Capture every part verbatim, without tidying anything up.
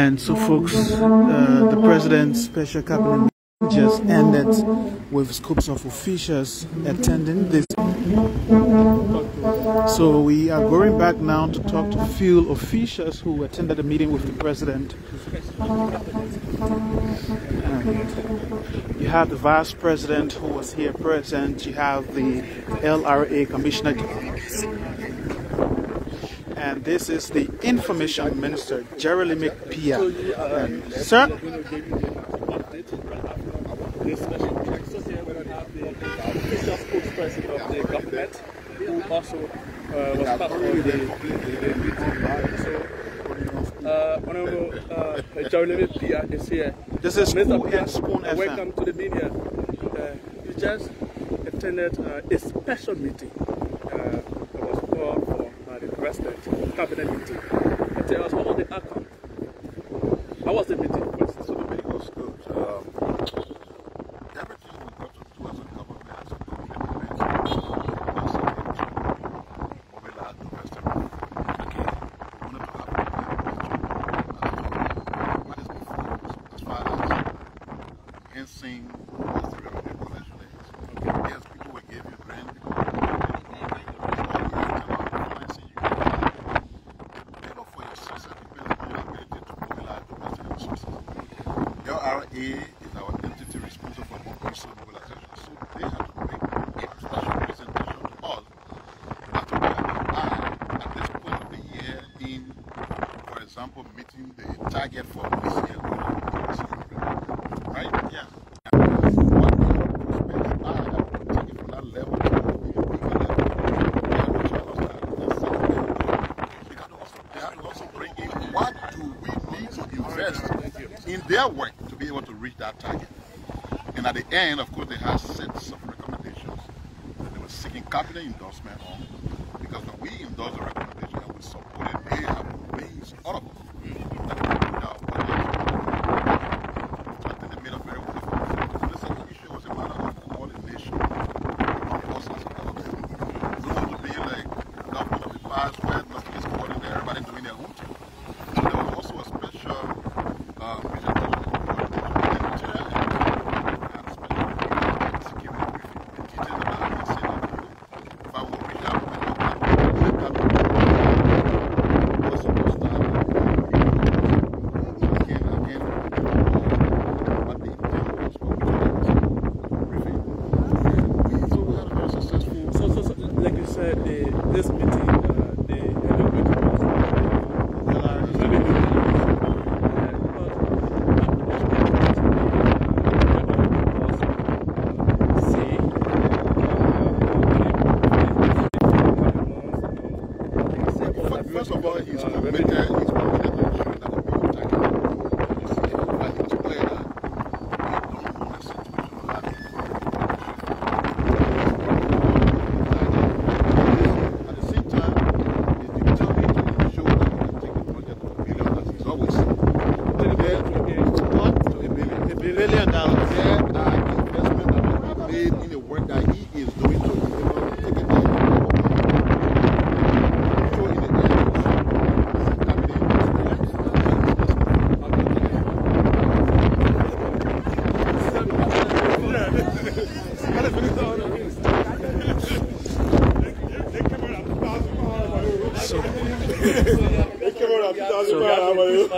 And so, folks, uh, the president's special cabinet just ended with scopes of officials attending this. So we are going back now to talk to field officials who attended the meeting with the president. And you have the vice president who was here present. You have the L R A commissioner. And this is the information minister, Jeremy McPia. And, sir? Who also uh, was part of the, the meeting. So, uh, Honorable uh, Geraldine McPia is here. This is Mister Spoon, Spoon F M. Welcome to the media. Uh, you just attended uh, a special meeting. Uh, it was called for uh, the president cabinet meeting. And tell us what was the outcome. How was the meeting? So the meeting was good. Um, their work to be able to reach that target. And at the end, of course, they had sets of recommendations that they were seeking cabinet endorsement on, because when we endorse the recommendation and we support it, they have raised all of us. I think they made a very good point. The second issue was a matter of coordination. Not us as a government. We don't want to be like government of the past where nothing is coordinated, everybody doing their own thing. So there was also a special uh,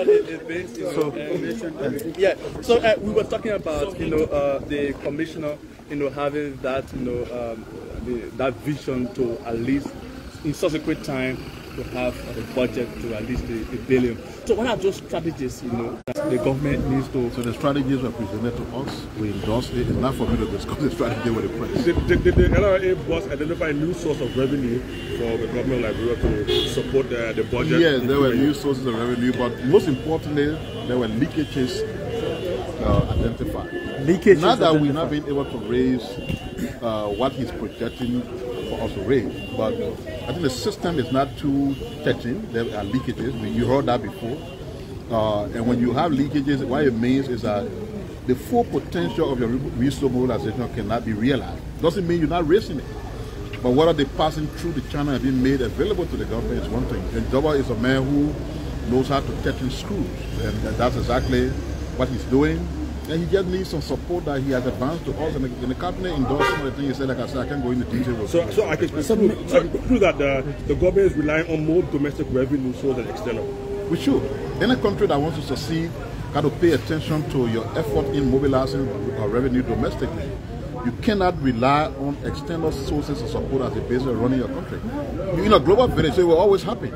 uh, the, the you know, so, uh, yeah. So uh, we were talking about you know uh, the commissioner you know having that you know um, the, that vision to at least in subsequent time to have a budget to at least a, a billion. So what are those strategies you know that the government needs to? So the strategies were presented to us. We endorsed it. It's not for me to discuss the strategy with the press. The, the, the, the L R A was identifying a new source of revenue for the government library to support the, the budget. Yes, there were new sources of revenue, but most importantly, there were leakages uh, identified. Leakages. Not that we've not been able to raise uh, what he's projecting for us to raise, but I think the system is not too touching. There are leakages. You heard that before. Uh, and when you have leakages, what it means is that the full potential of your resource mobilization cannot be realized. Doesn't mean you're not raising it. But what are they passing through the channel and being made available to the government is one thing. And Jabba is a man who knows how to tighten screws. And that's exactly what he's doing. And he just needs some support that he has advanced to us, and the, and the cabinet endorsed some of the things he said. Like I said, I can't go into detail. So, so I can conclude so that uh, the government is relying on more domestic revenue so than external. We should. Any country that wants to succeed got to pay attention to your effort in mobilizing uh, revenue domestically. You cannot rely on external sources of support as a basis of running your country. You, in a global village, so we're always happy.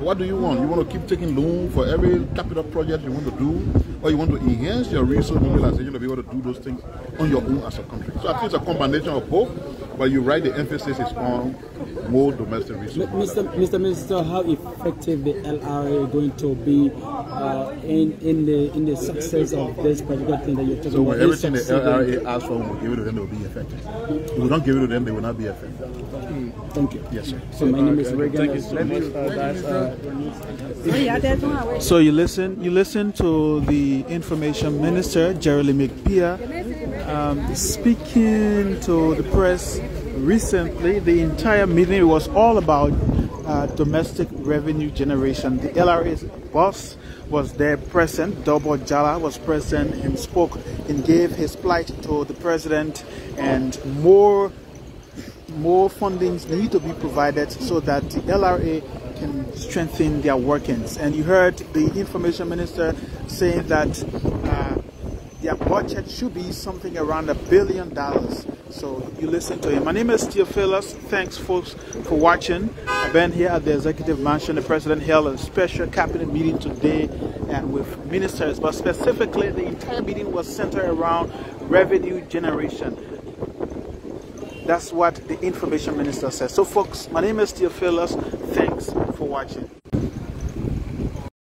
What do you want? You want to keep taking loans for every capital project you want to do, or you want to enhance your resource mobilization to be able to do those things on your own as a country? So I think it's a combination of both, but you're right, the emphasis is on more domestic resources. Mister Minister, how effective the L R A is going to be uh, in, in, the, in the success of this particular thing that you're talking about? So when about everything the L R A asks for, we give it to them, they will be effective. If we don't give it to them, they will not be effective. Mm. Thank you. Yes, sir. So my name is Regan. So you listen, you listen to the Information Minister, Geraldine McPia, um, speaking to the press recently. The entire meeting was all about uh, domestic revenue generation. The L R A's boss was there present, Dobo Jala was present and spoke and gave his plight to the president, and more, more fundings need to be provided so that the L R A can strengthen their workings. And you heard the Information Minister saying that uh, their budget should be something around a billion dollars. So you listen to him. My name is Theophilus. Thanks, folks, for watching. I've been here at the Executive Mansion. The President held a special cabinet meeting today and with ministers, but specifically the entire meeting was centered around revenue generation. That's what the Information Minister says. So folks, my name is Theophilus. Thanks for watching.